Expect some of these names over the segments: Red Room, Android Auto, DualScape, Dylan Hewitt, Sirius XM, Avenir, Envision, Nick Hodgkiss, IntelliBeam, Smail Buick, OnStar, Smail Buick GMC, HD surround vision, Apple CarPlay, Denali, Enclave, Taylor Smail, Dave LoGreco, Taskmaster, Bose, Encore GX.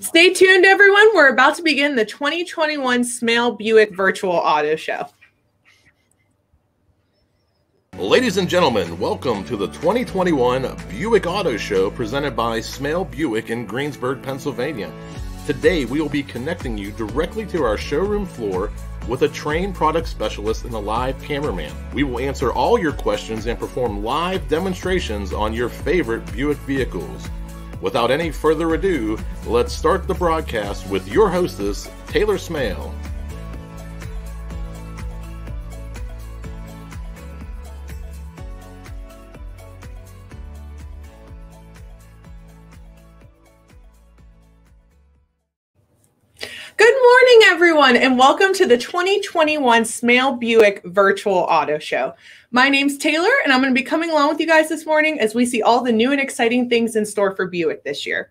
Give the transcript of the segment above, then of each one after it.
Stay tuned, everyone. We're about to begin the 2021 Smail Buick Virtual Auto Show. Ladies and gentlemen, welcome to the 2021 Buick Auto Show presented by Smail Buick in Greensburg, Pennsylvania. Today, we will be connecting you directly to our showroom floor with a trained product specialist and a live cameraman. We will answer all your questions and perform live demonstrations on your favorite Buick vehicles. Without any further ado, let's start the broadcast with your hostess, Taylor Smail. Everyone, and welcome to the 2021 Smail Buick Virtual Auto Show. My name's Taylor, and I'm going to be coming along with you guys this morning as we see all the new and exciting things in store for Buick this year.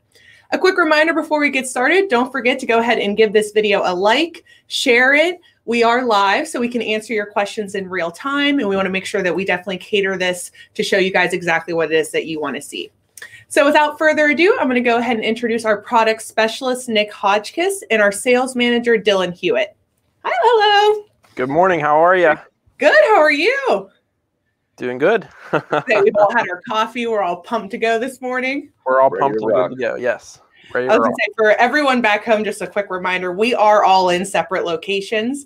A quick reminder before we get started, don't forget to go ahead and give this video a like, share it. We are live, so we can answer your questions in real time, and we want to make sure that we definitely cater this to show you guys exactly what it is that you want to see. So without further ado, I'm going to go ahead and introduce our product specialist, Nick Hodgkiss, and our sales manager, Dylan Hewitt. Hi, hello. Good morning. How are you? Good. How are you? Doing good. We've all had our coffee. We're all pumped to go this morning. We're all pumped to go, yes. I was going to say, for everyone back home, just a quick reminder, we are all in separate locations.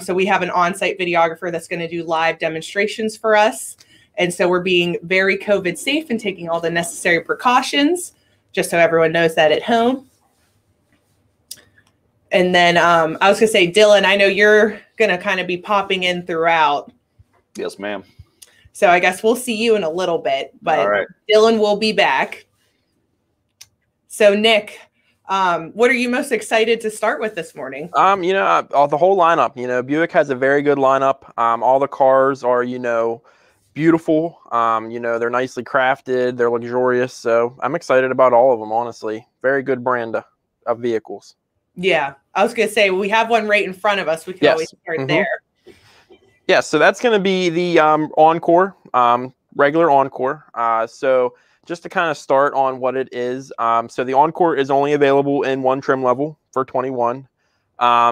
So we have an on-site videographer that's going to do live demonstrations for us. And so we're being very COVID safe and taking all the necessary precautions, just so everyone knows that at home. And then I was going to say, Dylan, I know you're going to kind of be popping in throughout. Yes, ma'am. So I guess we'll see you in a little bit, but all right. Dylan will be back. So Nick, what are you most excited to start with this morning? You know, the whole lineup. You know, Buick has a very good lineup. All the cars are, you know, beautiful. You know, they're nicely crafted, they're luxurious. So I'm excited about all of them, honestly. Very good brand of vehicles. Yeah. I was going to say, we have one right in front of us. We can always start there. Yeah. So that's going to be the Encore, regular Encore. So just to kind of start on what it is. So the Encore is only available in one trim level for 21.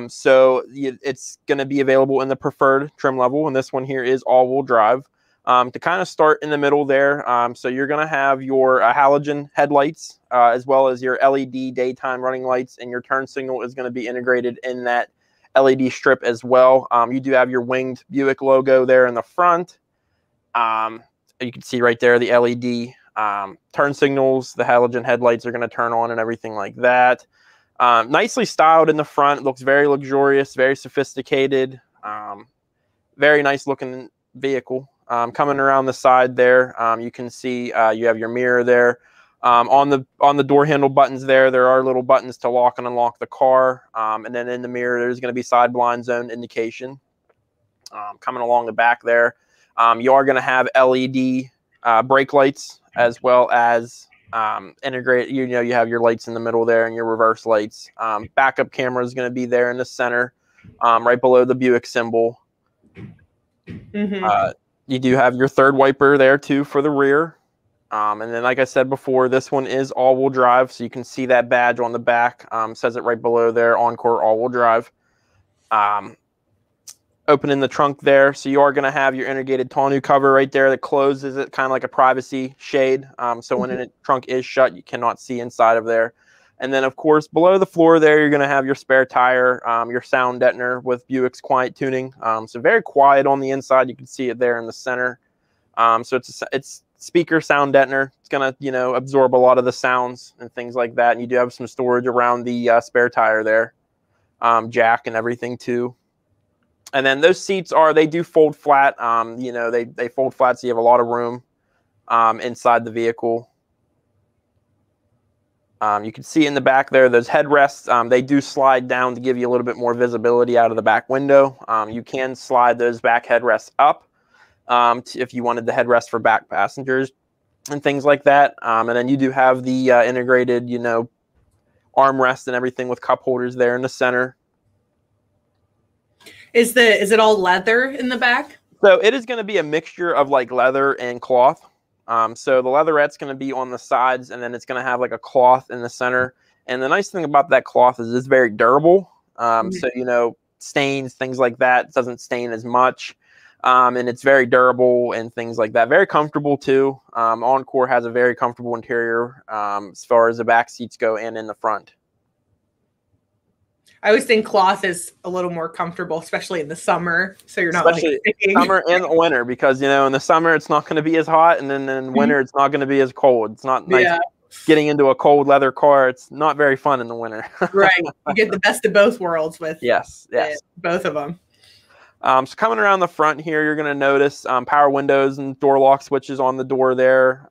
So it's going to be available in the preferred trim level. And this one here is all-wheel drive. To kind of start in the middle there, so you're going to have your halogen headlights as well as your LED daytime running lights, and your turn signal is going to be integrated in that LED strip as well. You do have your winged Buick logo there in the front. You can see right there the LED turn signals, the halogen headlights are going to turn on and everything like that. Nicely styled in the front. It looks very luxurious, very sophisticated, very nice looking vehicle. Coming around the side there, you can see you have your mirror there. On the door handle buttons there are little buttons to lock and unlock the car. And then in the mirror, there's going to be side blind zone indication. Coming along the back there, you are going to have LED brake lights as well as integrate. You know, you have your lights in the middle there and your reverse lights. Backup camera is going to be there in the center, right below the Buick symbol. You do have your third wiper there too for the rear. And then, like I said before, this one is all-wheel drive. So you can see that badge on the back. Says it right below there, Encore all-wheel drive. Opening the trunk there. So you are going to have your integrated tonneau cover right there that closes it, kind of like a privacy shade. So when the trunk is shut, you cannot see inside of there. And then, of course, below the floor there, you're going to have your spare tire, your sound deadener with Buick's quiet tuning. So very quiet on the inside. You can see it there in the center. So it's speaker sound deadener. It's going to, you know, absorb a lot of the sounds and things like that. And you do have some storage around the spare tire there, jack and everything too. And then those seats they do fold flat. You know, they fold flat, so you have a lot of room inside the vehicle. You can see in the back there, those headrests, they do slide down to give you a little bit more visibility out of the back window. You can slide those back headrests up if you wanted the headrest for back passengers and things like that. And then you do have the integrated, you know, armrest and everything with cup holders there in the center. Is it all leather in the back? So it is going to be a mixture of like leather and cloth. So the leatherette's going to be on the sides, and then it's going to have like a cloth in the center. And the nice thing about that cloth is it's very durable. So, you know, stains, things like that, doesn't stain as much. And it's very durable and things like that. Very comfortable too. Encore has a very comfortable interior as far as the back seats go and in the front. I always think cloth is a little more comfortable, especially in the summer. So you're not like summer and the winter, because, you know, in the summer it's not going to be as hot, and then in winter it's not going to be as cold. It's not nice getting into a cold leather car. It's not very fun in the winter. Right. You get the best of both worlds with both of them. So coming around the front here, you're going to notice power windows and door lock switches on the door there.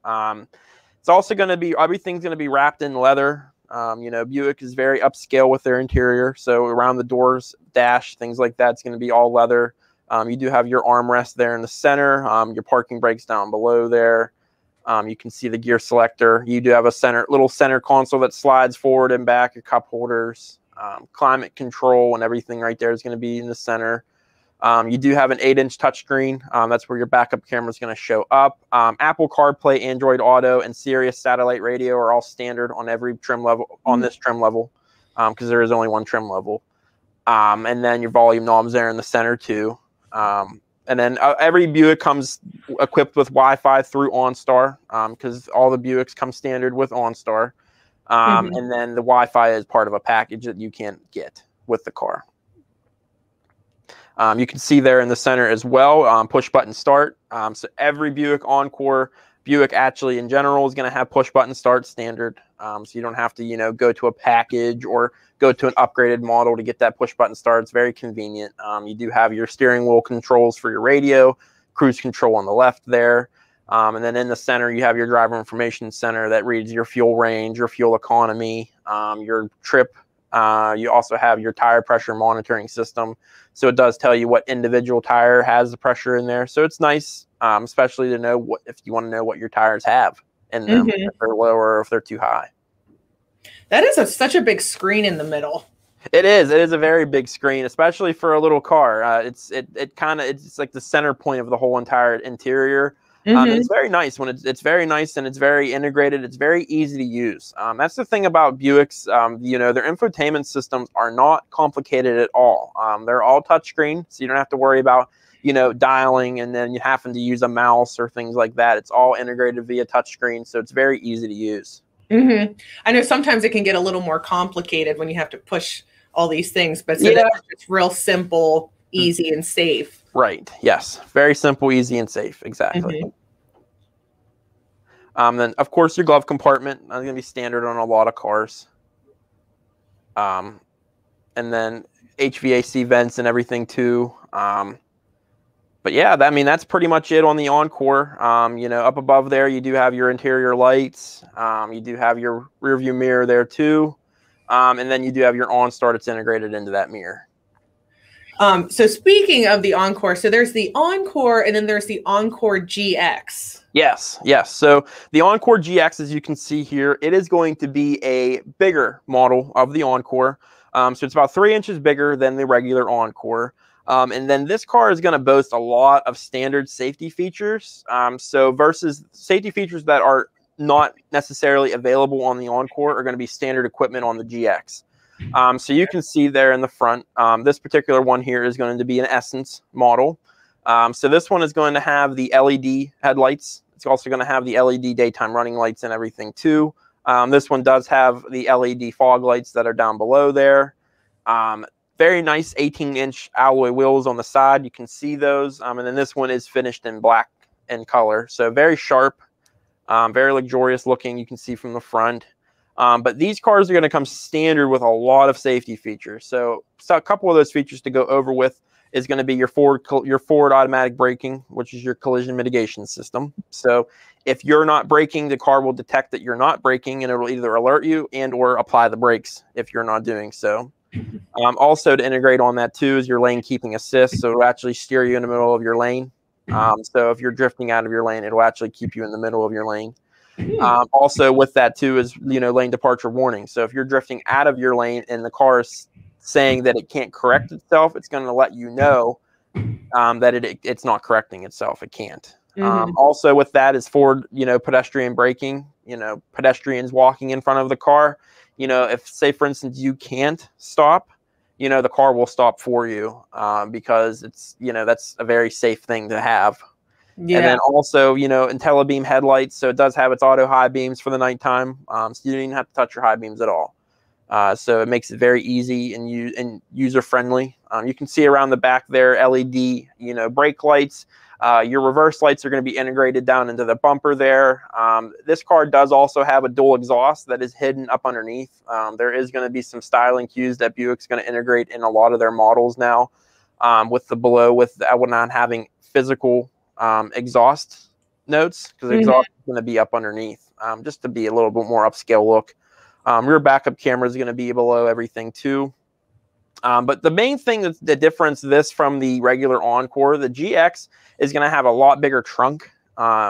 It's also going to be, everything's going to be wrapped in leather. You know, Buick is very upscale with their interior. So around the doors, dash, things like that, it's going to be all leather. You do have your armrest there in the center. Your parking brake's down below there. You can see the gear selector. You do have a little center console that slides forward and back, your cup holders, climate control, and everything right there is going to be in the center. You do have an 8-inch touchscreen. That's where your backup camera is going to show up. Apple CarPlay, Android Auto, and Sirius satellite radio are all standard on every trim level, on this trim level, because there is only one trim level. And then your volume knobs there in the center too. And then every Buick comes equipped with Wi-Fi through OnStar, because all the Buicks come standard with OnStar. And then the Wi-Fi is part of a package that you can't get with the car. You can see there in the center as well, push button start. So every Buick Encore, Buick actually in general is going to have push button start standard. So you don't have to, you know, go to a package or go to an upgraded model to get that push button start. It's very convenient. You do have your steering wheel controls for your radio, cruise control on the left there. And then in the center, you have your driver information center that reads your fuel range, your fuel economy, your trip. You also have your tire pressure monitoring system. So it does tell you what individual tire has the pressure in there. So it's nice, especially to know what, if you want to know what your tires have in them, if they're low or if they're too high. That is such a big screen in the middle. It is. It is a very big screen, especially for a little car. It's like the center point of the whole entire interior. It's very nice when it's very nice, and it's very integrated. It's very easy to use. That's the thing about Buicks. You know, their infotainment systems are not complicated at all. They're all touchscreen, so you don't have to worry about, you know, dialing and then you happen to use a mouse or things like that. It's all integrated via touchscreen, so it's very easy to use. I know sometimes it can get a little more complicated when you have to push all these things, but so it's real simple, easy, and safe. Right. Yes. Very simple, easy, and safe. Exactly. Then, of course, your glove compartment is going to be standard on a lot of cars. And then HVAC vents and everything too. But yeah, I mean, that's pretty much it on the Encore. You know, up above there, you do have your interior lights. You do have your rear view mirror there too. And then you do have your OnStar that's integrated into that mirror. So speaking of the Encore, so there's the Encore and then there's the Encore GX. Yes, yes. So the Encore GX, as you can see here, it is going to be a bigger model of the Encore. So it's about 3 inches bigger than the regular Encore. And then this car is going to boast a lot of standard safety features. So versus safety features that are not necessarily available on the Encore are going to be standard equipment on the GX. So you can see there in the front, this particular one here is going to be an Essence model. So this one is going to have the LED headlights. It's also going to have the LED daytime running lights and everything too. This one does have the LED fog lights that are down below there. Very nice 18-inch alloy wheels on the side. You can see those. And then this one is finished in black in color. So very sharp, very luxurious looking. You can see from the front. But these cars are going to come standard with a lot of safety features. So a couple of those features to go over with is going to be your forward automatic braking, which is your collision mitigation system. So if you're not braking, the car will detect that you're not braking, and it will either alert you and or apply the brakes if you're not doing so. Also to integrate on that too is your lane keeping assist. So it'll actually steer you in the middle of your lane. So if you're drifting out of your lane, it'll actually keep you in the middle of your lane. Also with that too is, you know, lane departure warning. So if you're drifting out of your lane and the car is saying that it can't correct itself, it's going to let you know that it's not correcting itself. It can't. Also with that is forward, pedestrian braking, pedestrians walking in front of the car. If, say, for instance, you can't stop, the car will stop for you because it's, that's a very safe thing to have. Yeah. And then also, IntelliBeam headlights. So it does have its auto high beams for the nighttime. So you don't even have to touch your high beams at all. So it makes it very easy and user-friendly. You can see around the back there, LED, brake lights. Your reverse lights are going to be integrated down into the bumper there. This car does also have a dual exhaust that is hidden up underneath. There is going to be some styling cues that Buick's going to integrate in a lot of their models now with the below, with not having physical exhaust notes, because exhaust is going to be up underneath, just to be a little bit more upscale look. Rear backup camera is going to be below everything too. But the main thing that's the difference this from the regular Encore, the GX is going to have a lot bigger trunk.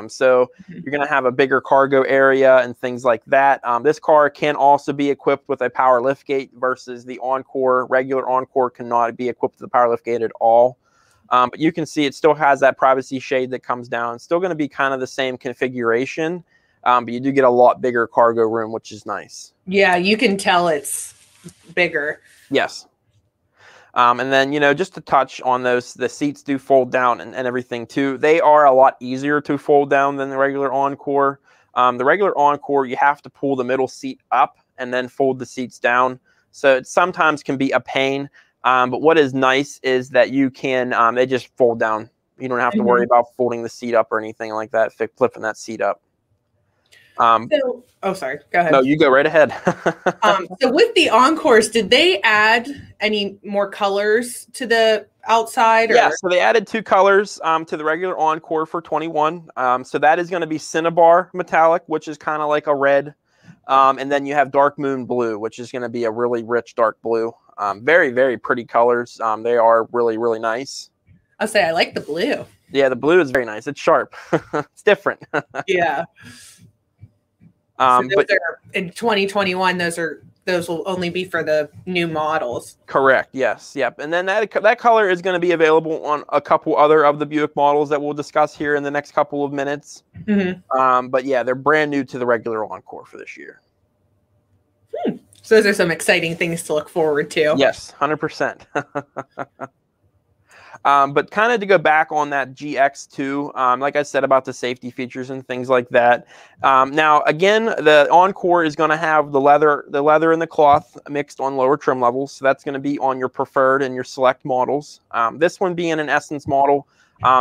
So you're going to have a bigger cargo area and things like that. This car can also be equipped with a power liftgate versus the Encore. Regular Encore cannot be equipped with a power liftgate at all. But you can see it still has that privacy shade that comes down. It's still going to be kind of the same configuration. But you do get a lot bigger cargo room, which is nice. Yeah, you can tell it's bigger. Yes. And then, just to touch on those, the seats do fold down and everything too. They are a lot easier to fold down than the regular Encore. The regular Encore, you have to pull the middle seat up and then fold the seats down. So it sometimes can be a pain. But what is nice is that you can, they just fold down. You don't have to worry about folding the seat up or anything like that, flipping that seat up. So, oh, sorry. Go ahead. No, you go right ahead. So with the Encores, did they add any more colors to the outside? Or? Yeah, so they added two colors to the regular Encore for 21. So that is going to be Cinnabar Metallic, which is kind of like a red. And then you have Dark Moon Blue, which is going to be a really rich dark blue. Very, very pretty colors. They are really, really nice. I'll say I like the blue. Yeah, the blue is very nice. It's sharp. It's different. Yeah. So those are, in 2021, those will only be for the new models. Correct. Yes. Yep. And then that color is going to be available on a couple other of the Buick models that we'll discuss here in the next couple of minutes. But yeah, they're brand new to the regular Encore for this year. So those are some exciting things to look forward to. Yes, 100%. But kind of to go back on that GX2, like I said about the safety features and things like that. Now, again, the Encore is going to have the leather and the cloth mixed on lower trim levels. So that's going to be on your preferred and your select models. This one being an Essence model,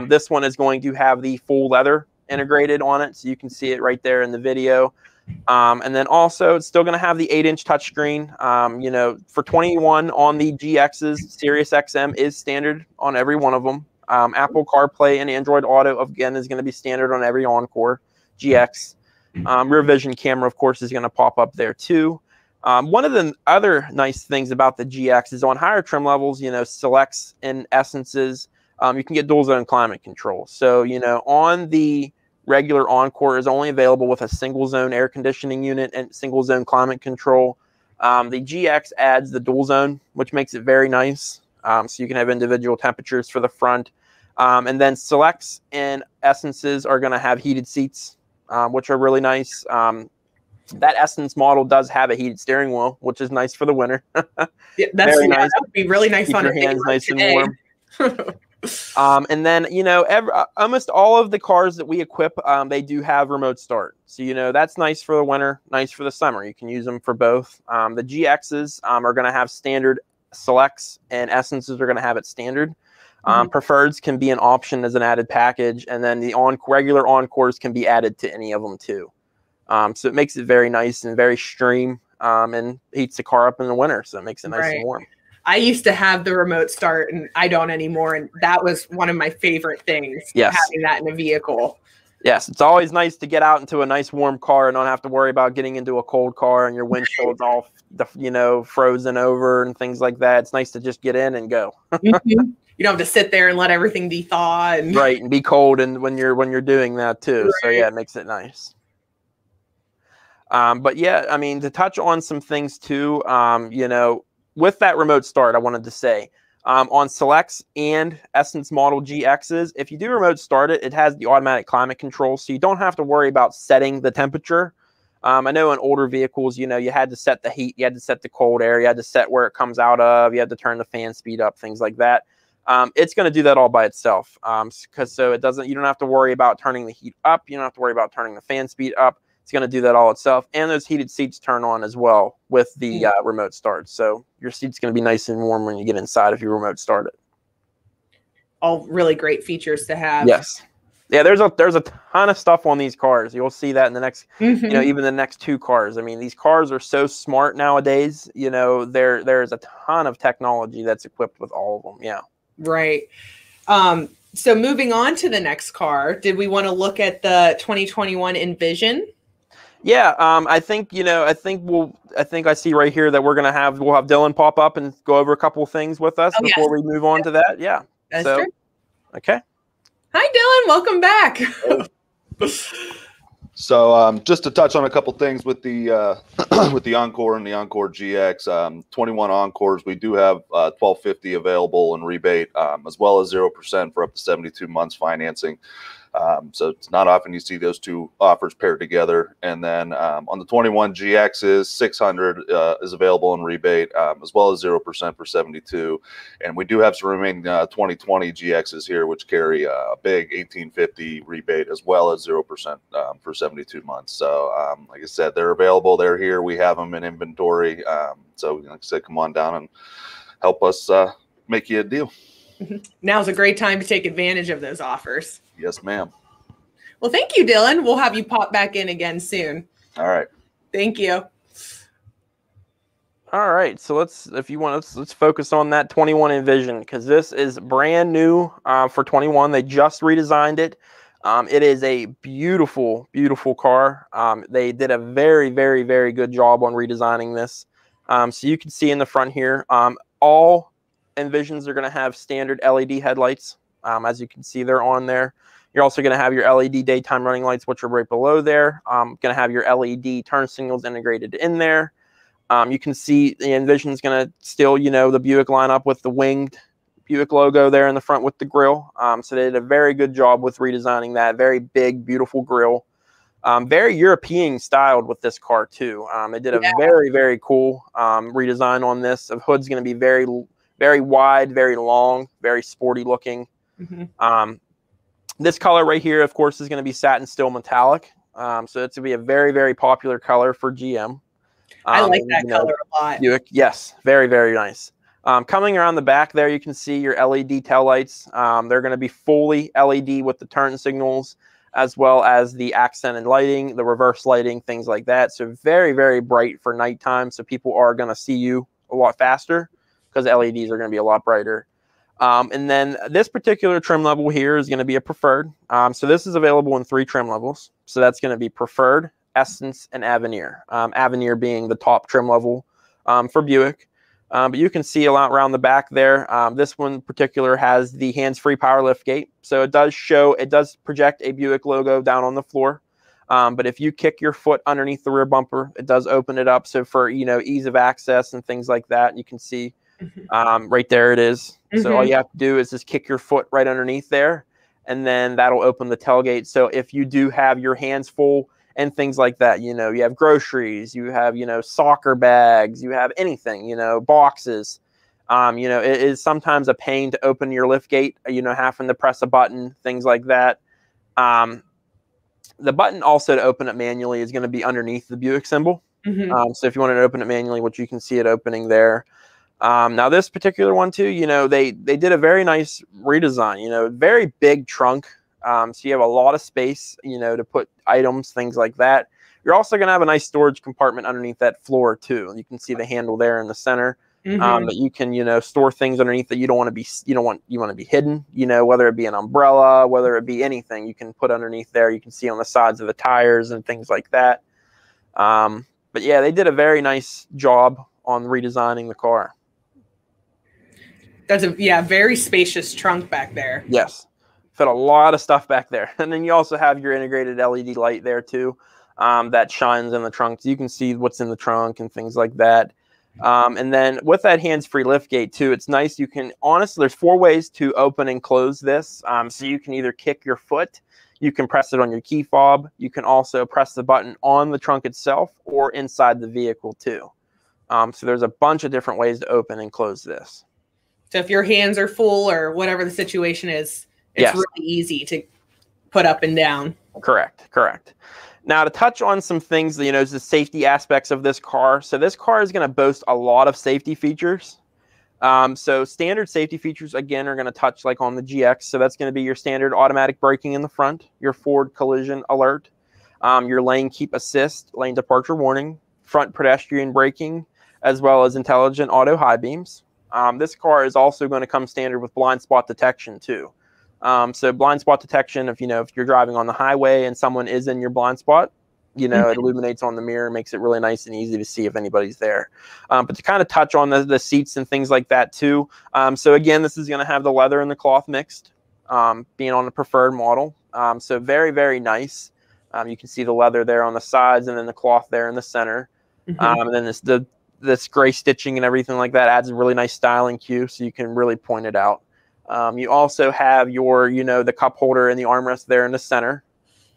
this one is going to have the full leather integrated on it. So you can see it right there in the video. And then also, it's still going to have the 8-inch touchscreen. For 21 on the GXs, Sirius XM is standard on every one of them. Apple CarPlay and Android Auto, again, is going to be standard on every Encore GX. Rear vision camera, of course, is going to pop up there, too. One of the other nice things about the GX is on higher trim levels, selects and essences, you can get dual-zone climate control. So, on the regular Encore is only available with a single zone air conditioning unit and single zone climate control. The GX adds the dual zone, which makes it very nice. So you can have individual temperatures for the front. And then selects and essences are going to have heated seats, which are really nice. That Essence model does have a heated steering wheel, which is nice for the winter. Yeah, nice. That would be really nice. Keep on your hands nice today. And warm. And then, almost all of the cars that we equip, they do have remote start. So, that's nice for the winter, nice for the summer. You can use them for both. The GXs are going to have standard selects and Essences are going to have it standard. Preferreds can be an option as an added package. And then the regular Encores can be added to any of them too. So it makes it very nice and very stream and heats the car up in the winter. So it makes it nice and warm. I used to have the remote start, and I don't anymore. And that was one of my favorite things, having that in a vehicle. Yes, it's always nice to get out into a nice warm car and not have to worry about getting into a cold car and your windshield's all, frozen over and things like that. It's nice to just get in and go. You don't have to sit there and let everything de-thaw. And right, and be cold and when you're doing that too. Right. So, yeah, it makes it nice. But, yeah, I mean, to touch on some things too, with that remote start, I wanted to say on Selects and Essence model GXs. If you do remote start it, it has the automatic climate control, so you don't have to worry about setting the temperature. I know in older vehicles, you know, you had to set the heat, you had to set the cold air, you had to set where it comes out of, you had to turn the fan speed up, things like that. It's going to do that all by itself, so it doesn't. You don't have to worry about turning the heat up. You don't have to worry about turning the fan speed up. It's going to do that all itself. And those heated seats turn on as well with the remote start. So your seat's going to be nice and warm when you get inside if you remote start it. All really great features to have. Yes. Yeah, there's a ton of stuff on these cars. You'll see that in the next, you know, even the next two cars. I mean, these cars are so smart nowadays. You know, there's a ton of technology that's equipped with all of them. Yeah. Right. So moving on to the next car, did we want to look at the 2021 Envision? Yeah, I think I see right here that we'll have Dylan pop up and go over a couple of things with us before we move on to that. Yeah. That's true. Okay. Hi, Dylan. Welcome back. So just to touch on a couple things with the with the Encore and the Encore GX, 21 Encores, we do have $1,250 available in rebate, as well as 0% for up to 72 months financing. So it's not often you see those two offers paired together. And then on the 21 GXs, $600 is available in rebate, as well as 0% for 72. And we do have some remaining 2020 GXs here, which carry a big $1,850 rebate, as well as 0% for 72 months. So like I said, they're available. They're here. We have them in inventory. So like I said, come on down and help us make you a deal. Now's a great time to take advantage of those offers. Yes, ma'am. Well, thank you, Dylan. We'll have you pop back in again soon. All right. Thank you. All right. So let's focus on that 21 Envision, because this is brand new for 21. They just redesigned it. It is a beautiful, beautiful car. They did a very, very, very good job on redesigning this. So you can see in the front here, all Envisions are going to have standard LED headlights. As you can see, they're on there. You're also going to have your LED daytime running lights, which are right below there. Going to have your LED turn signals integrated in there. You can see the Envision's going to still, you know, the Buick lineup with the winged Buick logo there in the front with the grill. So they did a very good job with redesigning that. Very big, beautiful grill. Very European styled with this car too. They did a very, very cool redesign on this. The hood's going to be very, very wide, very long, very sporty looking. This color right here, of course, is going to be satin steel metallic. So it's going to be a very, very popular color for GM. I like that color a lot. Buick, yes, very, very nice. Coming around the back there, you can see your LED taillights. They're going to be fully LED with the turn signals, as well as the accented lighting, the reverse lighting, things like that. So very, very bright for nighttime. So people are going to see you a lot faster because LEDs are going to be a lot brighter. And then this particular trim level here is going to be a preferred. So this is available in 3 trim levels. So that's going to be preferred, Essence, and Avenir. Avenir being the top trim level for Buick. But you can see a lot around the back there. This one in particular has the hands-free power lift gate. So it does project a Buick logo down on the floor. But if you kick your foot underneath the rear bumper, it does open it up. So for, you know, ease of access and things like that, you can see. Right there it is. So all you have to do is just kick your foot right underneath there, and then that'll open the tailgate. So if you do have your hands full and things like that, you know, you have groceries, you have, you know, soccer bags, you have anything, you know, boxes, you know, it is sometimes a pain to open your lift gate, you know, having to press a button, things like that. The button also to open it manually is going to be underneath the Buick symbol. So if you wanted to open it manually, which you can see it opening there. Now this particular one too, you know, they did a very nice redesign, you know, very big trunk. So you have a lot of space, you know, to put items, things like that. You're also going to have a nice storage compartment underneath that floor too. You can see the handle there in the center, that you can, you know, store things underneath that you want to be hidden, you know, whether it be an umbrella, whether it be anything you can put underneath there. You can see on the sides of the tires and things like that. But yeah, they did a very nice job on redesigning the car. That's a very spacious trunk back there. Yes, fit a lot of stuff back there, and then you also have your integrated LED light there too, that shines in the trunk. So you can see what's in the trunk and things like that. And then with that hands-free liftgate too, it's nice. You can honestly, there's four ways to open and close this. So you can either kick your foot, you can press it on your key fob, you can also press the button on the trunk itself or inside the vehicle too. So there's a bunch of different ways to open and close this. So if your hands are full or whatever the situation is, it's really easy to put up and down. Correct, correct. Now to touch on some things, that, you know, the safety aspects of this car. So this car is going to boast a lot of safety features. So standard safety features, again, are going to touch like on the GX. So that's going to be your standard automatic braking in the front, your forward collision alert, your lane keep assist, lane departure warning, front pedestrian braking, as well as intelligent auto high beams. This car is also going to come standard with blind spot detection too. So blind spot detection, if you know, if you're driving on the highway and someone is in your blind spot, you know, it illuminates on the mirror, makes it really nice and easy to see if anybody's there. But to kind of touch on the seats and things like that too. So again, this is going to have the leather and the cloth mixed, being on the preferred model. So very, very nice. You can see the leather there on the sides and then the cloth there in the center. And then this gray stitching and everything like that adds a really nice styling cue, so you can really point it out. You also have your, you know, the cup holder and the armrest there in the center.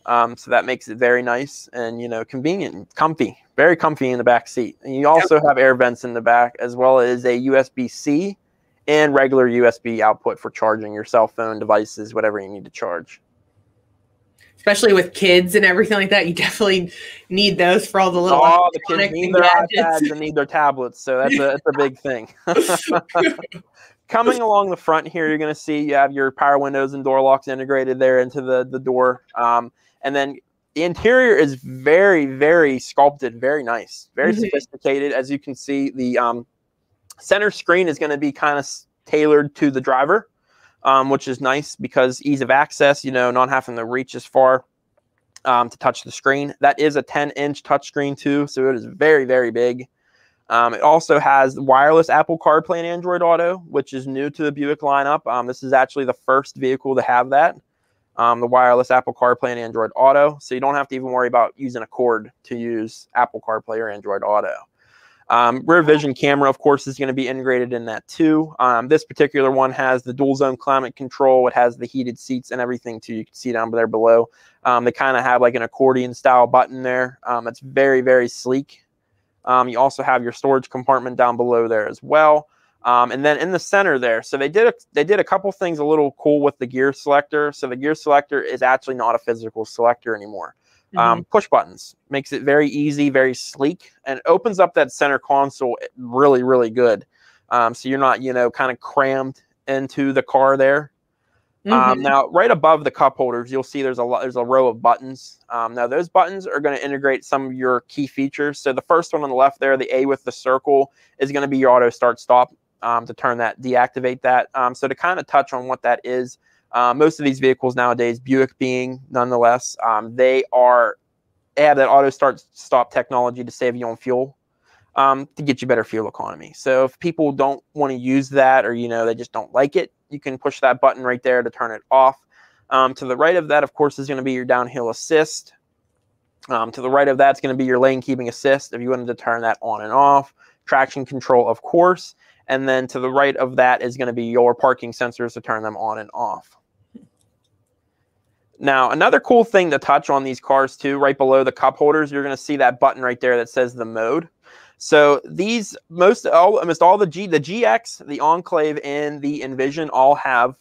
So that makes it very nice and, you know, convenient and comfy, very comfy in the back seat. And you also have air vents in the back, as well as a USB-C and regular USB output for charging your cell phone devices, whatever you need to charge. Especially with kids and everything like that, you definitely need those for all the little electronic gadgets. Oh, the kids need their iPads and need their tablets, so that's a big thing. Coming along the front here, you're going to see you have your power windows and door locks integrated there into the door. And then the interior is very, very sculpted, very nice, very sophisticated. As you can see, the center screen is going to be kind of tailored to the driver. Which is nice because ease of access, you know, not having to reach as far to touch the screen. That is a 10-inch touchscreen too, so it is very, very big. It also has wireless Apple CarPlay and Android Auto, which is new to the Buick lineup. This is actually the first vehicle to have that, the wireless Apple CarPlay and Android Auto, so you don't have to even worry about using a cord to use Apple CarPlay or Android Auto. Rear vision camera, of course, is going to be integrated in that too. This particular one has the dual zone climate control. It has the heated seats and everything too. You can see down there below. They kind of have like an accordion style button there. It's very, very sleek. You also have your storage compartment down below there as well. And then in the center there, so they did a couple things a little cool with the gear selector. So the gear selector is actually not a physical selector anymore. Push buttons makes it very easy, very sleek, and opens up that center console really, really good. So you're not, you know, kind of crammed into the car there. Now, right above the cup holders, you'll see there's a row of buttons. Now those buttons are going to integrate some of your key features. So the first one on the left there, the A with the circle, is going to be your auto start stop to turn that, deactivate that. So to kind of touch on what that is. Most of these vehicles nowadays, Buick being nonetheless, they have that auto start stop technology to save you on fuel, to get you better fuel economy. So if people don't want to use that, or, you know, they just don't like it, you can push that button right there to turn it off. To the right of that, of course, is going to be your downhill assist. To the right of that's going to be your lane keeping assist if you wanted to turn that on and off. Traction control, of course. And then to the right of that is going to be your parking sensors to turn them on and off. Now, another cool thing to touch on these cars too, right below the cup holders, you're going to see that button right there that says the mode. So these, almost all the GX, the Enclave, and the Envision all have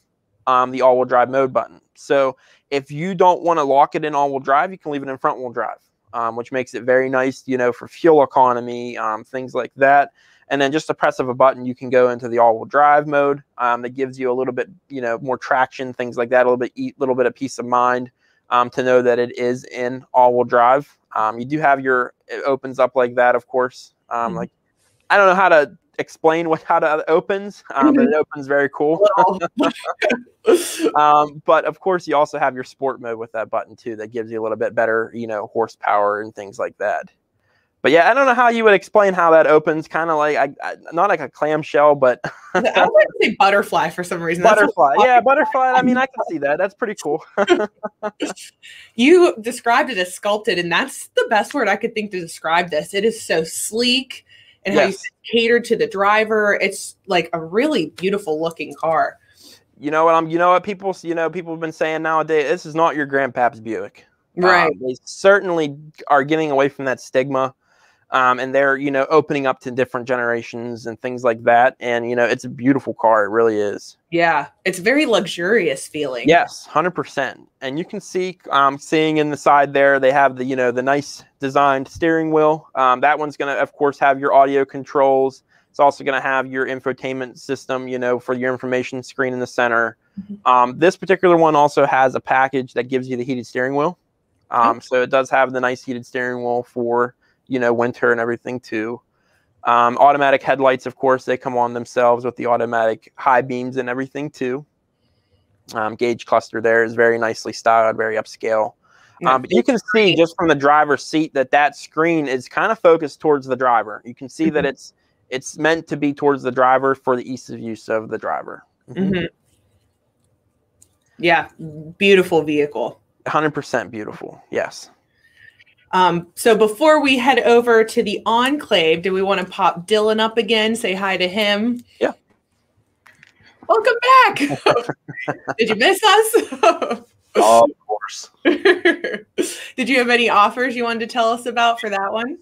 the all-wheel drive mode button. So if you don't want to lock it in all-wheel drive, you can leave it in front-wheel drive, which makes it very nice, you know, for fuel economy, things like that. And then just the press of a button, you can go into the all-wheel drive mode. That gives you a little bit, you know, more traction, things like that, a little bit of peace of mind to know that it is in all-wheel drive. You do have your, it opens up like that, of course. Like, I don't know how to explain how it opens, but it opens very cool. But of course, you also have your sport mode with that button too. That gives you a little bit better, you know, horsepower and things like that. But yeah, I don't know how you would explain how that opens. Kind of like, not like a clamshell, but I would like to say butterfly for some reason. Butterfly, yeah, butterfly. I mean, I can see that. That's pretty cool. You described it as sculpted, and that's the best word I could think to describe this. It is so sleek. and how yes. you cater to the driver. It's like a really beautiful looking car. You know what? You know what people? You know, people have been saying nowadays, this is not your grandpap's Buick. Right. They certainly are getting away from that stigma, and they're, you know, opening up to different generations and things like that. And, you know, it's a beautiful car. It really is. Yeah. It's very luxurious feeling. Yes. 100%. And you can see, seeing in the side there, they have the, you know, the nice designed steering wheel. That one's going to, of course, have your audio controls. It's also going to have your infotainment system, you know, for your information screen in the center. Mm-hmm. This particular one also has a package that gives you the heated steering wheel. So it does have the nice heated steering wheel for, you know, winter and everything too. Automatic headlights, of course, they come on themselves with the automatic high beams and everything too. Gauge cluster there is very nicely styled, very upscale. But you can see just from the driver's seat that that screen is kind of focused towards the driver. You can see mm-hmm. that it's meant to be towards the driver for the ease of use of the driver. Mm-hmm. Mm-hmm. Yeah, beautiful vehicle. 100% beautiful. Yes. So before we head over to the Enclave, do we want to pop Dylan up again? Say hi to him. Yeah. Welcome back. Did you miss us? Oh, of course. Did you have any offers you wanted to tell us about for that one?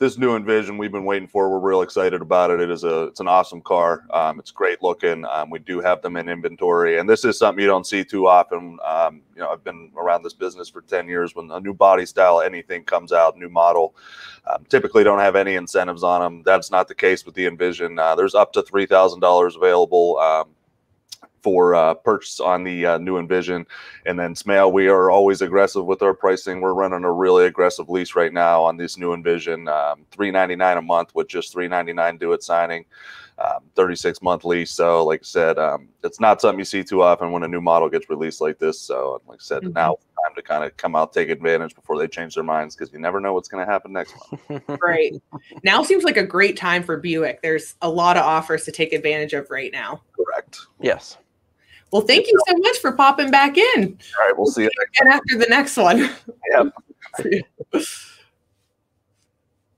This new Envision we've been waiting for. We're real excited about it. It's an awesome car. It's great looking. We do have them in inventory, and this is something you don't see too often. You know, I've been around this business for 10 years. When a new body style, anything comes out, new model, typically don't have any incentives on them. That's not the case with the Envision. There's up to $3,000 available. For purchase on the new Envision. And then Smail, we are always aggressive with our pricing. We're running a really aggressive lease right now on this new Envision, $399 a month with just $399 due at signing, 36-month lease. So like I said, it's not something you see too often when a new model gets released like this. So like I said, mm-hmm. now it's time to kind of come out, take advantage before they change their minds, because you never know what's going to happen next month. Right. Now seems like a great time for Buick. There's a lot of offers to take advantage of right now. Correct. Yes. Well, thank you so much for popping back in. All right, we'll see you again after the next one. Yep.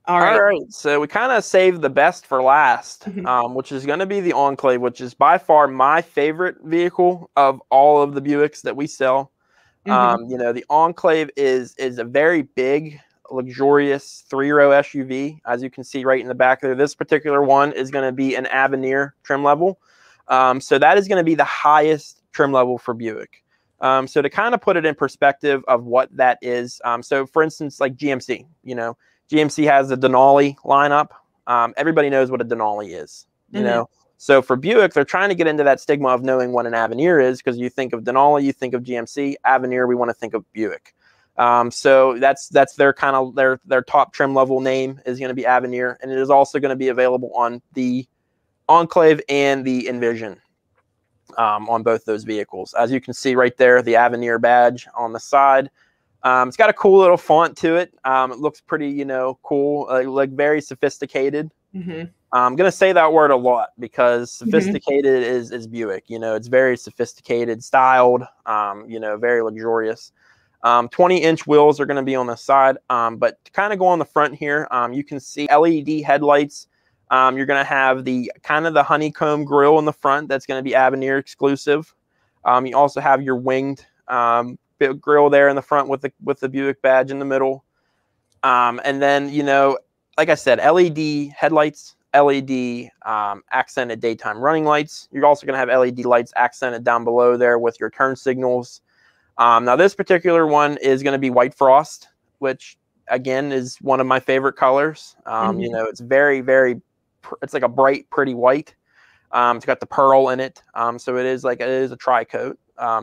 All right. So we kind of saved the best for last, mm-hmm. Which is going to be the Enclave, which is by far my favorite vehicle of all of the Buicks that we sell. Mm-hmm. You know, the Enclave is a very big, luxurious 3-row SUV, as you can see right in the back there. This particular one is going to be an Avenir trim level. So that is going to be the highest trim level for Buick. So to kind of put it in perspective of what that is. So for instance, like GMC, you know, GMC has the Denali lineup. Everybody knows what a Denali is, you mm-hmm. know? So for Buick, they're trying to get into that stigma of knowing what an Avenir is, because you think of Denali, you think of GMC. Avenir, we want to think of Buick. So that's their kind of their top trim level name is going to be Avenir. And it is also going to be available on the Enclave and the Envision, on both those vehicles. As you can see right there, the Avenir badge on the side. It's got a cool little font to it. It looks pretty, you know, cool, like very sophisticated. Mm-hmm. I'm going to say that word a lot, because sophisticated mm-hmm. is Buick. You know, it's very sophisticated, styled, you know, very luxurious. 20-inch wheels are going to be on the side. But to kind of go on the front here, you can see LED headlights. You're going to have the kind of the honeycomb grille in the front. That's going to be Avenir exclusive. You also have your winged grille there in the front with the Buick badge in the middle. And then, you know, like I said, LED headlights, LED accented daytime running lights. You're also going to have LED lights accented down below there with your turn signals. Now, this particular one is going to be white frost, which, again, is one of my favorite colors. Mm-hmm. You know, it's very, very... It's like a bright, pretty white. It's got the pearl in it. So it is like, it is a tri-coat.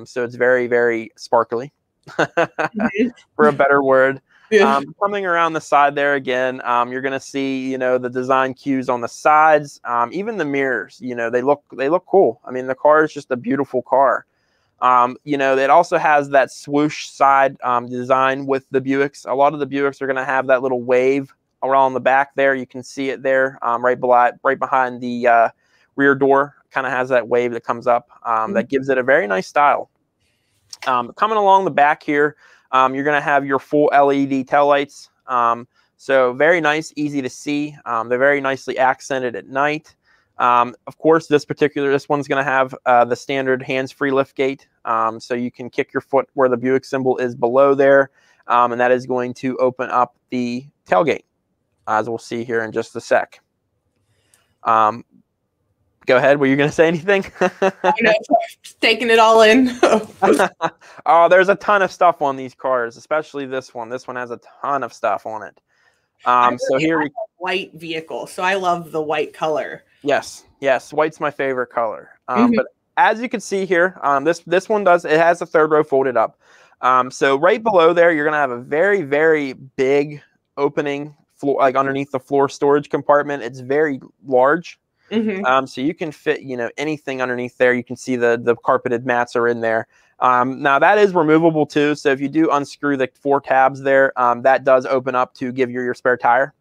So it's very, very sparkly for a better word. Yeah. Coming around the side there again, you're going to see, you know, the design cues on the sides, even the mirrors, you know, they look cool. I mean, the car is just a beautiful car. You know, it also has that swoosh side design with the Buicks. A lot of the Buicks are going to have that little wave around the back there. You can see it there, right behind the rear door. Kind of has that wave that comes up, mm-hmm. that gives it a very nice style. Coming along the back here, you're going to have your full LED taillights. So very nice, easy to see. They're very nicely accented at night. Of course, this one's going to have the standard hands-free liftgate, so you can kick your foot where the Buick symbol is below there, and that is going to open up the tailgate, as we'll see here in just a sec. Go ahead. Were you going to say anything? I know, just taking it all in. Oh, there's a ton of stuff on these cars, especially this one. This one has a ton of stuff on it. So here we white vehicle. So I love the white color. Yes. Yes. White's my favorite color. But as you can see here, this one does, it has the third row folded up. So right below there, you're going to have a very, very big opening floor, like underneath the floor storage compartment. It's very large. So you can fit, you know, anything underneath there. You can see the carpeted mats are in there. Now that is removable too. So if you do unscrew the four tabs there, that does open up to give you your spare tire.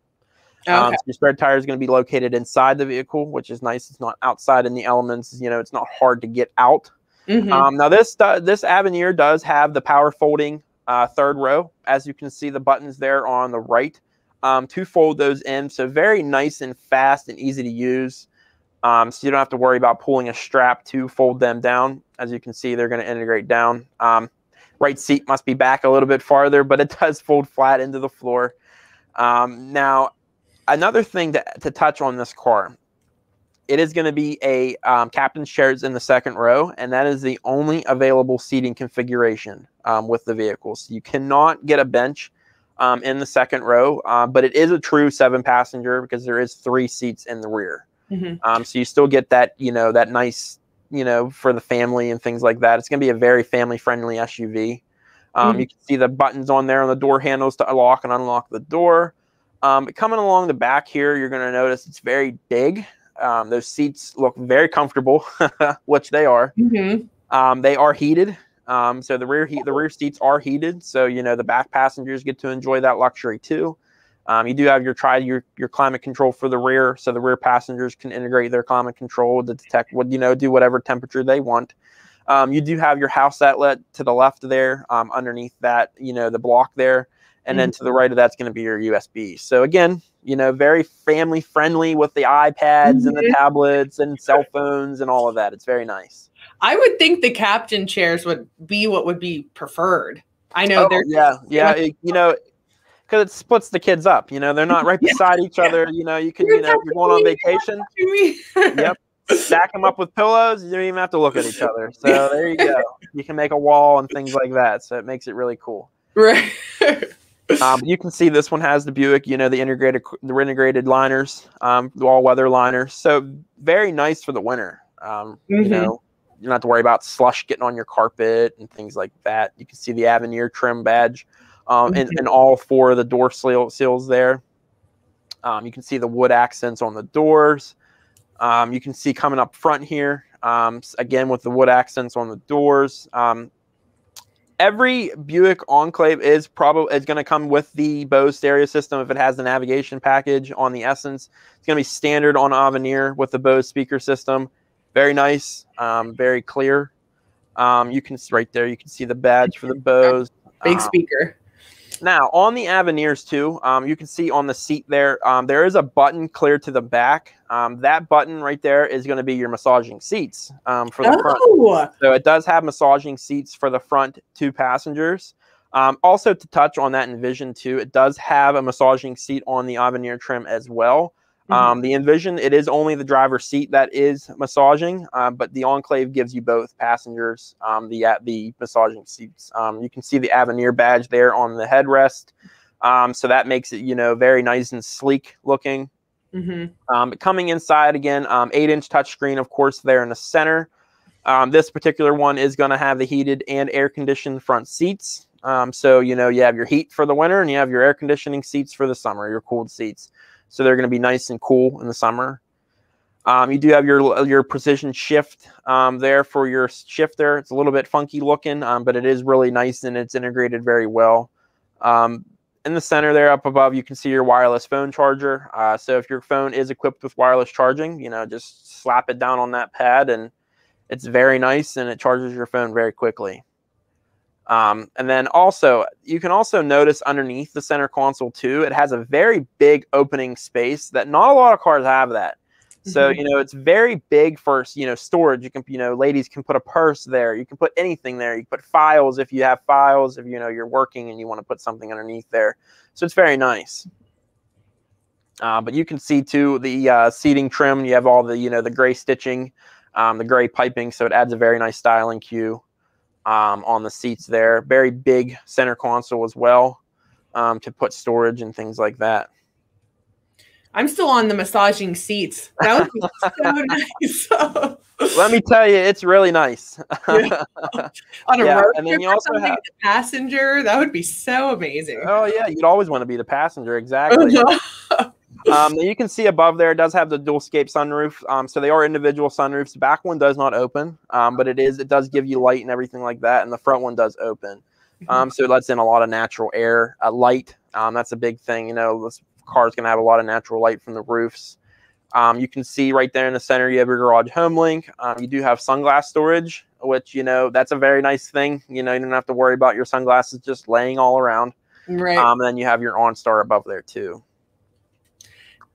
So your spare tire is going to be located inside the vehicle, which is nice. It's not outside in the elements. You know, it's not hard to get out. Now this Avenir does have the power folding third row. As you can see, the buttons there on the right to fold those in. So very nice and fast and easy to use. So you don't have to worry about pulling a strap to fold them down. As you can see, they're going to integrate down. Right seat must be back a little bit farther, but it does fold flat into the floor. Now, another thing to touch on this car, it is going to be a captain's chairs in the second row, and that is the only available seating configuration with the vehicle. So you cannot get a bench in the second row, but it is a true 7-passenger because there is 3 seats in the rear. So you still get that, you know, that nice, you know, for the family and things like that. It's going to be a very family-friendly SUV. You can see the buttons on there on the door handles to lock and unlock the door. Coming along the back here, you're going to notice it's very big. Those seats look very comfortable, which they are. They are heated. So the rear seats are heated. So, you know, the back passengers get to enjoy that luxury too. You do have your climate control for the rear. So the rear passengers can integrate their climate control to detect what, you know, do whatever temperature they want. You do have your house outlet to the left there, underneath that, you know, the block there. And then to the right of that's going to be your USB. So again, you know, very family friendly with the iPads and the tablets and cell phones and all of that. It's very nice. I would think the captain chairs would be what would be preferred. I know. You know, because it splits the kids up. You know, they're not right beside each other. You know, you can, you know, you're going on vacation. Stack them up with pillows. You don't even have to look at each other. So there you go. You can make a wall and things like that. So it makes it really cool. Right. You can see this one has the Buick, you know, the integrated liners, all-weather liners. So very nice for the winter. You know, you don't have to worry about slush getting on your carpet and things like that. You can see the Avenir trim badge and all 4 of the door seals there. You can see the wood accents on the doors. You can see coming up front here, again, with the wood accents on the doors. Every Buick Enclave is going to come with the Bose stereo system if it has the navigation package on the Essence. It's going to be standard on Avenir with the Bose speaker system. Very nice, very clear. You can right there, you can see the badge for the Bose. Big speaker. Now on the Avenirs too, you can see on the seat there, there is a button clear to the back. That button right there is going to be your massaging seats for the front. So it does have massaging seats for the front 2 passengers. Also to touch on that Envision too, it does have a massaging seat on the Avenir trim as well. The Envision, it is only the driver's seat that is massaging, but the Enclave gives you both passengers the massaging seats. You can see the Avenir badge there on the headrest, so that makes it, you know, very nice and sleek looking. But coming inside again, 8-inch touchscreen, of course, there in the center. This particular one is going to have the heated and air-conditioned front seats. So, you know, you have your heat for the winter and you have your air conditioning seats for the summer, your cooled seats. So they're going to be nice and cool in the summer. You do have your precision shift there for your shifter. It's a little bit funky looking, but it is really nice and it's integrated very well. In the center there up above, you can see your wireless phone charger. So if your phone is equipped with wireless charging, you know, just slap it down on that pad and it's very nice and it charges your phone very quickly. And then also, you can also notice underneath the center console too, it has a very big opening space that not a lot of cars have that. So, you know, it's very big for, you know, storage. You can, you know, ladies can put a purse there. You can put anything there. You can put files if you have files, if, you know, you're working and you want to put something underneath there. So it's very nice. But you can see too the seating trim. You have all the, you know, the gray stitching, the gray piping. So it adds a very nice styling cue on the seats there. Very big center console as well to put storage and things like that. I'm still on the massaging seats. That would be so nice. Let me tell you, it's really nice. Yeah. On a road trip, and then you also have the passenger. That would be so amazing. Oh yeah, you'd always want to be the passenger, exactly. You can see above there, it does have the DualScape sunroof. So they are individual sunroofs. The back one does not open, but it does give you light and everything like that, and the front one does open. So it lets in a lot of natural air, light. That's a big thing, you know. Let's car's going to have a lot of natural light from the roofs. You can see right there in the center, you have your garage home link. You do have sunglass storage, which, you know, that's a very nice thing. You know, you don't have to worry about your sunglasses just laying all around. Right. And then you have your OnStar above there too.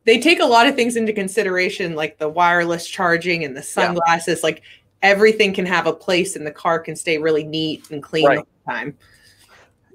They take a lot of things into consideration, like the wireless charging and the sunglasses. Yeah. Like everything can have a place and the car can stay really neat and clean all the time.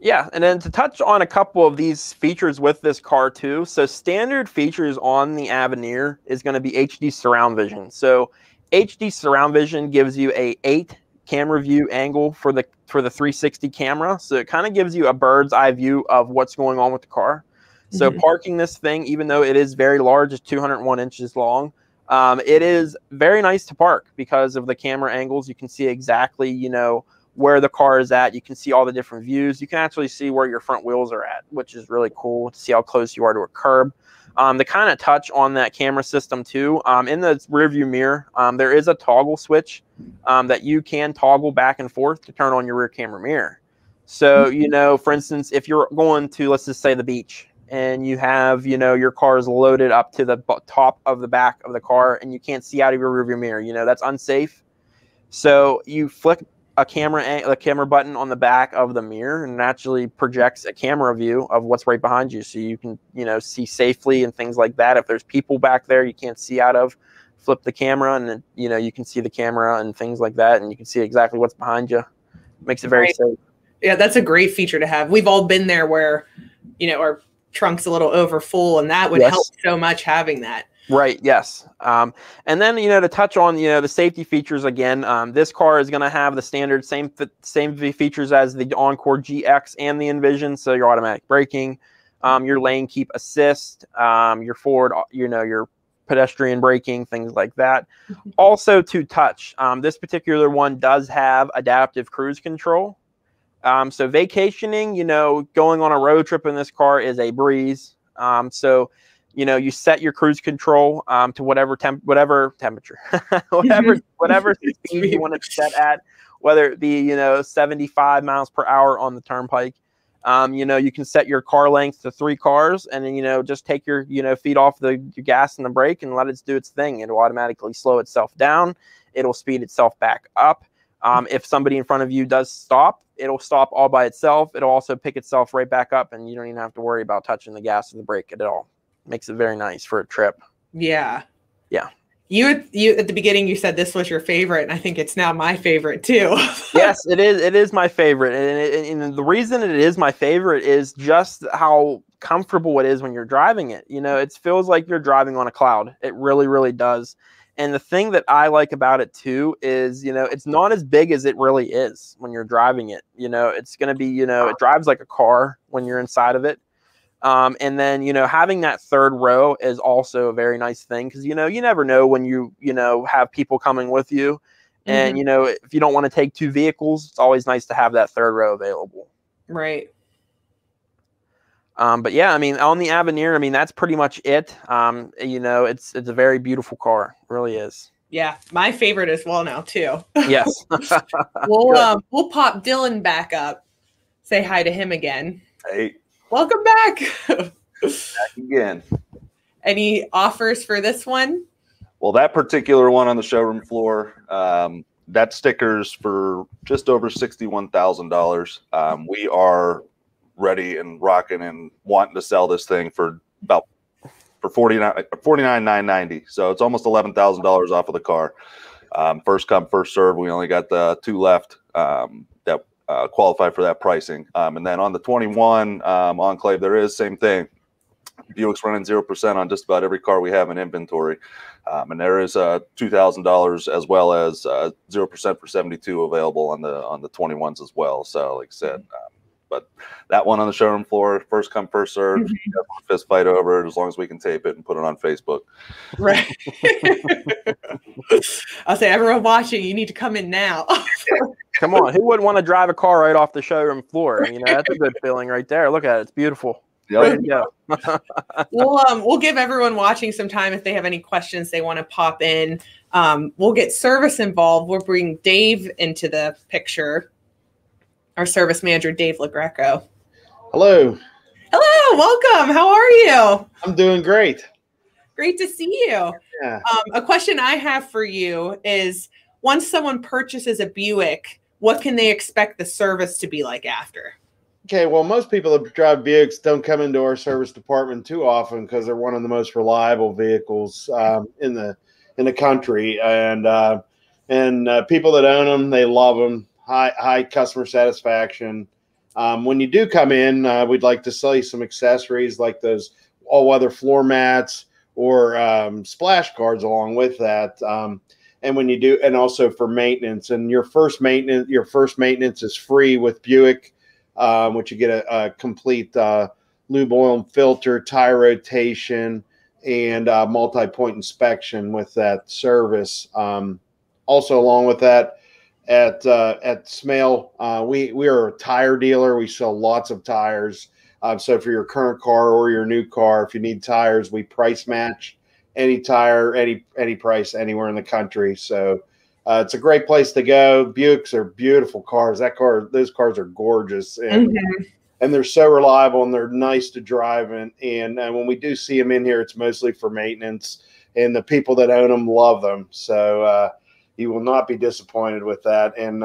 Yeah, and then to touch on a couple of these features with this car too. So standard features on the Avenir is going to be HD surround vision. So HD surround vision gives you a 8 camera view angle for the 360 camera. So it kind of gives you a bird's eye view of what's going on with the car. So parking this thing, even though it is very large, it's 201 inches long. It is very nice to park because of the camera angles. You can see exactly, you know, where the car is at. You can see all the different views. You can actually see where your front wheels are at, which is really cool to see how close you are to a curb. To kind of touch on that camera system too, in the rearview mirror, there is a toggle switch that you can toggle back and forth to turn on your rear camera mirror. So, you know, for instance, if you're going to, let's just say, the beach, and you have, you know, your car is loaded up to the top of the back of the car and you can't see out of your rearview mirror, you know, that's unsafe. So you flick a camera button on the back of the mirror and naturally projects a camera view of what's right behind you. So you can, you know, see safely and things like that. If there's people back there you can't see out of, flip the camera and then, you know, you can see the camera and things like that. And you can see exactly what's behind you. Makes it very safe. Yeah, that's a great feature to have. We've all been there where, you know, our trunk's a little overfull and that would help so much having that. Right. Yes. And then, you know, to touch on, you know, the safety features again, this car is going to have the standard same features as the Encore GX and the Envision. So your automatic braking, your lane keep assist, your forward, you know, your pedestrian braking, things like that. Also to touch, this particular one does have adaptive cruise control. So vacationing, you know, going on a road trip in this car is a breeze. So, you know, you set your cruise control to whatever speed you want it set at, whether it be, you know, 75 miles per hour on the turnpike. You know, you can set your car length to 3 cars and then, you know, just take your, you know, feet off the gas and the brake and let it do its thing. It'll automatically slow itself down. It'll speed itself back up. If somebody in front of you does stop, it'll stop all by itself. It'll also pick itself right back up and you don't even have to worry about touching the gas or the brake at all. Makes it very nice for a trip. Yeah. Yeah. You at the beginning, you said this was your favorite, and I think it's now my favorite too. Yes, it is. It is my favorite. And the reason it is my favorite is just how comfortable it is when you're driving it. You know, it feels like you're driving on a cloud. It really, really does. And the thing that I like about it too is, you know, it's not as big as it really is when you're driving it. You know, it's going to be, you know, it drives like a car when you're inside of it. And then, you know, having that third row is also a very nice thing because, you know, you never know when you know, have people coming with you. And, you know, if you don't want to take 2 vehicles, it's always nice to have that third row available. Right. But yeah, I mean, on the Avenir, I mean, that's pretty much it. You know, it's a very beautiful car. It really is. Yeah, my favorite as well now, too. Yes. We'll pop Dylan back up. Say hi to him again. Hey. Welcome back. Back again. Any offers for this one? Well, that particular one on the showroom floor, that sticker's for just over $61,000. We are ready and rocking and wanting to sell this thing for about $49,990. So it's almost $11,000 off of the car. First come, first serve. We only got the two left that qualify for that pricing. And then on the 21 Enclave, there is same thing. Buick's running 0% on just about every car we have in inventory. And there is $2,000 as well as 0% for 72 available on the 21s as well. So like I said, but that one on the showroom floor, first come, first serve, fist fight over it as long as we can tape it and put it on Facebook. Right. I'll say everyone watching, you need to come in now. Come on. Who wouldn't want to drive a car right off the showroom floor? You know, that's a good feeling right there. Look at it. It's beautiful. Yep. Yeah. We'll give everyone watching some time if they have any questions they want to pop in. We'll get service involved. We'll bring Dave into the picture. Our service manager, Dave LoGreco. Hello. Hello. Welcome. How are you? I'm doing great. Great to see you. Yeah. A question I have for you is, once someone purchases a Buick, what can they expect the service to be like after? Okay, well, most people that drive Buicks don't come into our service department too often because they're one of the most reliable vehicles in the country, and people that own them, they love them. High customer satisfaction. When you do come in, we'd like to sell you some accessories like those all-weather floor mats or splash guards along with that. And when you do, and also for maintenance, and your first maintenance is free with Buick. Which you get a complete lube, oil, and filter, tire rotation, and multi-point inspection with that service. Also, along with that, at Smail, we are a tire dealer. We sell lots of tires. So for your current car or your new car, if you need tires, we price match any tire, any price anywhere in the country. So. It's a great place to go. Buicks are beautiful cars. Those cars are gorgeous, and and they're so reliable and they're nice to drive. And when we do see them in here, it's mostly for maintenance. And the people that own them love them, so you will not be disappointed with that. And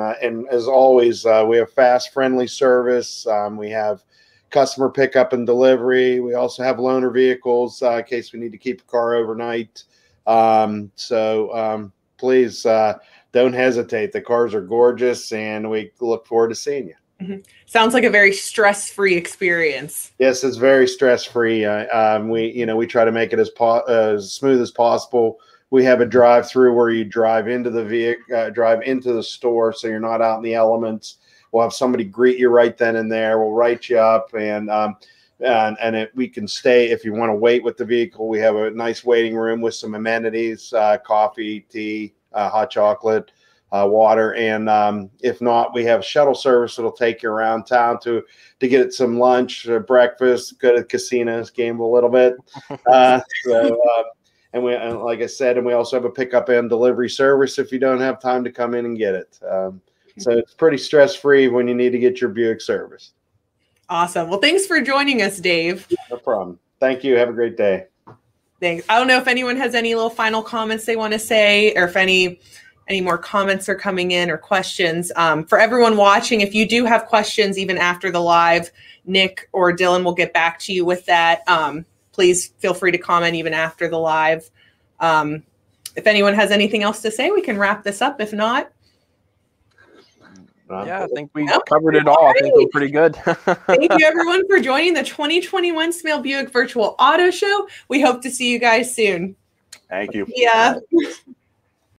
as always, we have fast, friendly service. We have customer pickup and delivery. We also have loaner vehicles in case we need to keep a car overnight. Please don't hesitate. The cars are gorgeous, and we look forward to seeing you. Sounds like a very stress-free experience. Yes, it's very stress-free. We try to make it as smooth as possible. We have a drive-through where you drive into the store, so you're not out in the elements. We'll have somebody greet you right then and there. We'll write you up, and we can stay if you want to wait with the vehicle. We have a nice waiting room with some amenities, coffee, tea, hot chocolate, water. And if not, we have shuttle service that'll take you around town to get some lunch, breakfast, go to casinos, gamble a little bit. And like I said, and we also have a pickup and delivery service if you don't have time to come in and get it. So it's pretty stress-free when you need to get your Buick service. Awesome. Well, thanks for joining us, Dave. No problem. Thank you. Have a great day. Thanks. I don't know if anyone has any little final comments they want to say, or if any more comments are coming in or questions. For everyone watching, if you do have questions, even after the live, Nick or Dylan will get back to you with that. Please feel free to comment even after the live. If anyone has anything else to say, we can wrap this up. If not. Yeah, I think we covered it all. I think we're pretty good. Thank you, everyone, for joining the 2021 Smail Buick Virtual Auto Show. We hope to see you guys soon. Thank you. Yeah.